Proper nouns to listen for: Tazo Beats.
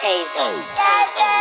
Tazo. Tazo.